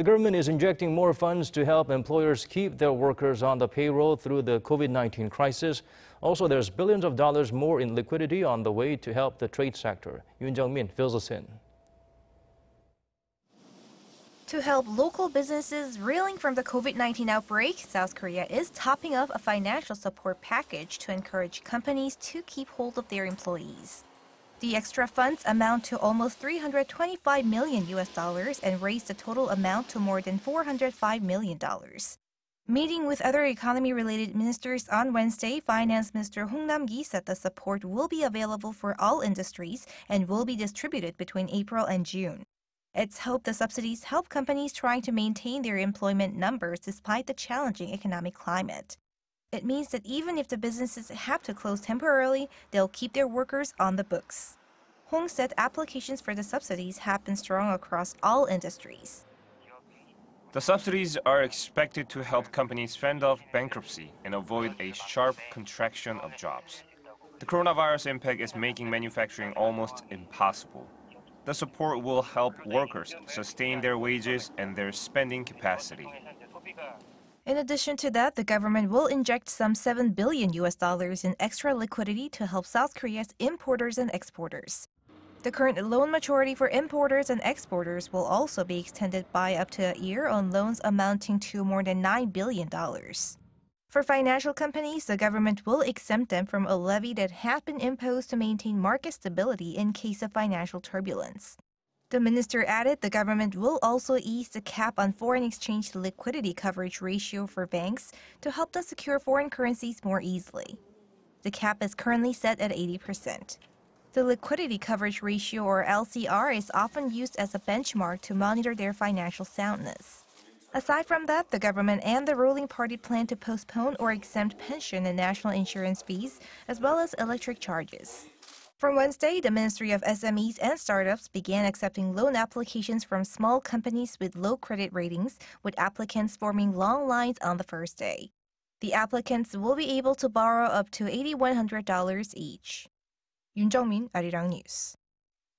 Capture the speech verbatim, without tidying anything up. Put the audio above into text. The government is injecting more funds to help employers keep their workers on the payroll through the COVID nineteen crisis. Also, there's billions of dollars more in liquidity on the way to help the trade sector. Yoon Jung-min fills us in. To help local businesses reeling from the COVID nineteen outbreak, South Korea is topping up a financial support package to encourage companies to keep hold of their employees. The extra funds amount to almost three hundred twenty-five million U S dollars and raise the total amount to more than four hundred five million dollars. Meeting with other economy-related ministers on Wednesday, Finance Minister Hong Nam-ki said the support will be available for all industries and will be distributed between April and June. It's hoped the subsidies help companies trying to maintain their employment numbers despite the challenging economic climate. It means that even if the businesses have to close temporarily, they'll keep their workers on the books. Hong said applications for the subsidies have been strong across all industries. The subsidies are expected to help companies fend off bankruptcy and avoid a sharp contraction of jobs. The coronavirus impact is making manufacturing almost impossible. The support will help workers sustain their wages and their spending capacity. In addition to that, the government will inject some seven billion U S dollars in extra liquidity to help South Korea's importers and exporters. The current loan maturity for importers and exporters will also be extended by up to a year on loans amounting to more than nine billion dollars. For financial companies, the government will exempt them from a levy that had been imposed to maintain market stability in case of financial turbulence. The minister added the government will also ease the cap on foreign exchange liquidity coverage ratio for banks to help them secure foreign currencies more easily. The cap is currently set at eighty percent. The liquidity coverage ratio, or L C R, is often used as a benchmark to monitor their financial soundness. Aside from that, the government and the ruling party plan to postpone or exempt pension and national insurance fees, as well as electric charges. From Wednesday, the Ministry of S M Es and Startups began accepting loan applications from small companies with low credit ratings, with applicants forming long lines on the first day. The applicants will be able to borrow up to eight thousand one hundred dollars each. Yoon Jung-min, Arirang News.